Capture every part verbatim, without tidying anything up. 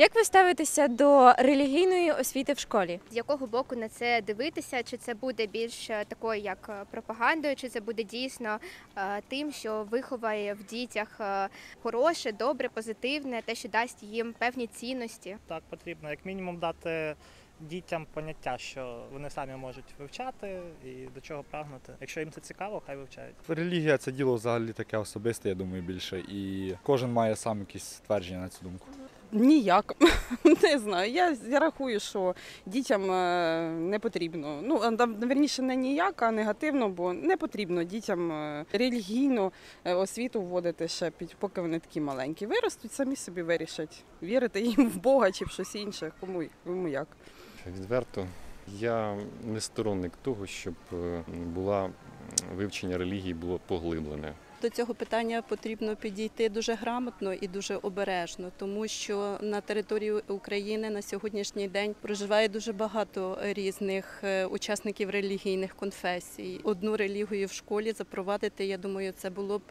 Як ви ставитеся до релігійної освіти в школі? З якого боку на це дивитися? Чи це буде більш такою, як пропагандою, чи це буде дійсно тим, що виховає в дітях хороше, добре, позитивне, те, що дасть їм певні цінності? Так, потрібно як мінімум дати дітям поняття, що вони самі можуть вивчати і до чого прагнути. Якщо їм це цікаво, хай вивчають. Релігія – це діло взагалі таке особисте, я думаю, більше. І кожен має сам якісь твердження на цю думку. Ніяк. Не знаю. Я, я рахую, що дітям не потрібно. Ну, верніше, не ніяк, а негативно, бо не потрібно дітям релігійну освіту вводити ще, поки вони такі маленькі. Виростуть, самі собі вирішать. Вірити їм в Бога чи в щось інше. Кому, кому як. Відверто, я не сторонник того, щоб була вивчення релігії було поглиблене. До цього питання потрібно підійти дуже грамотно і дуже обережно, тому що на території України на сьогоднішній день проживає дуже багато різних учасників релігійних конфесій. Одну релігію в школі запровадити, я думаю, це було б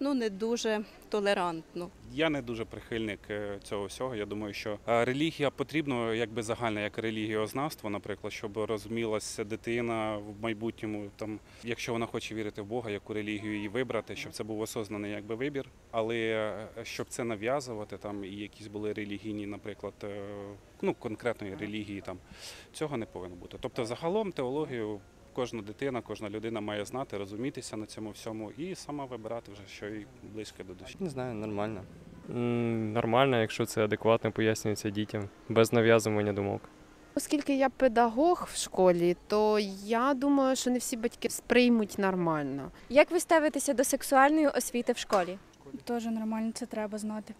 ну, не дуже толерантно. Я не дуже прихильник цього всього. Я думаю, що релігія потрібна, якби загальна, як релігіознавство, наприклад, щоб розумілася дитина в майбутньому, там, якщо вона хоче вірити в Бога, яку релігію її вибрати, щоб це був осознаний якби вибір, але щоб це нав'язувати, там і якісь були релігійні, наприклад, ну конкретної релігії, там цього не повинно бути. Тобто, загалом теологію кожна дитина, кожна людина має знати, розумітися на цьому всьому і сама вибирати вже, що їй близько до душі. Не знаю, нормально. Нормально, якщо це адекватно пояснюється дітям, без нав'язування думок. Оскільки я педагог в школі, то я думаю, що не всі батьки сприймуть нормально. Як ви ставитеся до сексуальної освіти в школі? Теж нормально, це треба знати.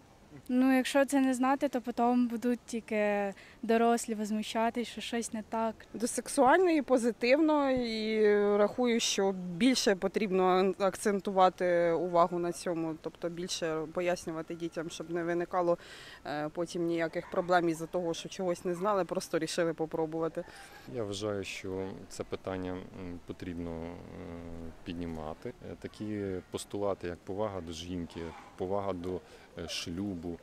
Ну, якщо це не знати, то потім будуть тільки дорослі возмущатися, що щось не так. До сексуальної позитивно і рахую, що більше потрібно акцентувати увагу на цьому, тобто більше пояснювати дітям, щоб не виникало потім ніяких проблем із-за того, що чогось не знали, просто вирішили попробувати. Я вважаю, що це питання потрібно піднімати. Такі постулати, як повага до жінки, повага до шлюбу,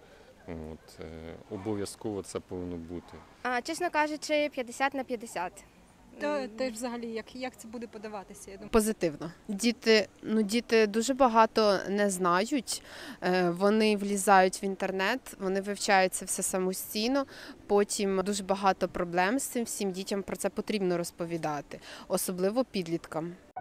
от, е, обов'язково це повинно бути. А, чесно кажучи, п'ятдесят на п'ятдесят. Та, та взагалі, як, як це буде подаватися? Я думаю. Позитивно. Діти, ну, діти дуже багато не знають, вони влізають в інтернет, вони вивчають це все самостійно, потім дуже багато проблем з цим, всім дітям про це потрібно розповідати, особливо підліткам.